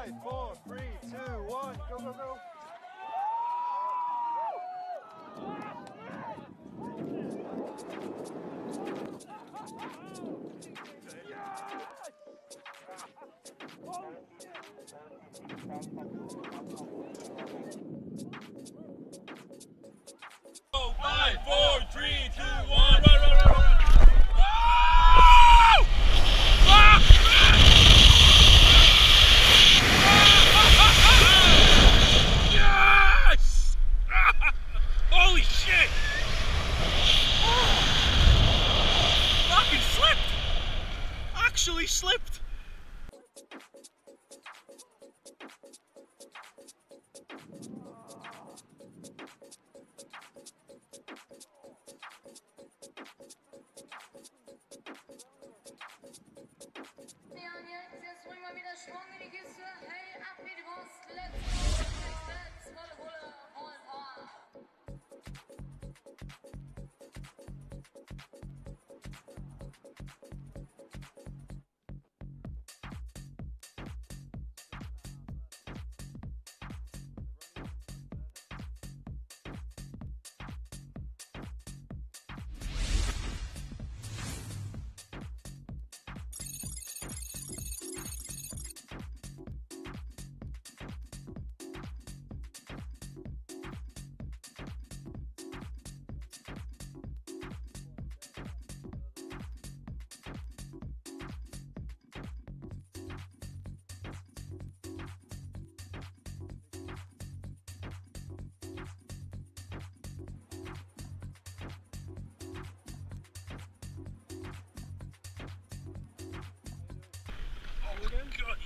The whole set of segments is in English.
5, 4, 3, 2, 1, go, go, go. Oh, 5, 4, 3, 2, 1. Run, run, run, run. Actually slipped.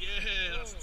Yeah, that's